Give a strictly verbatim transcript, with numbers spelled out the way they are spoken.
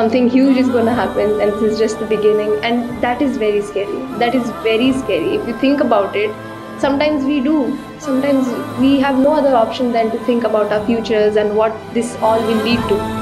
something huge is going to happen and this is just the beginning, and that is very scary. That is very scary. If you think about it, sometimes we do. Sometimes we have no other option than to think about our futures and what this all will lead to.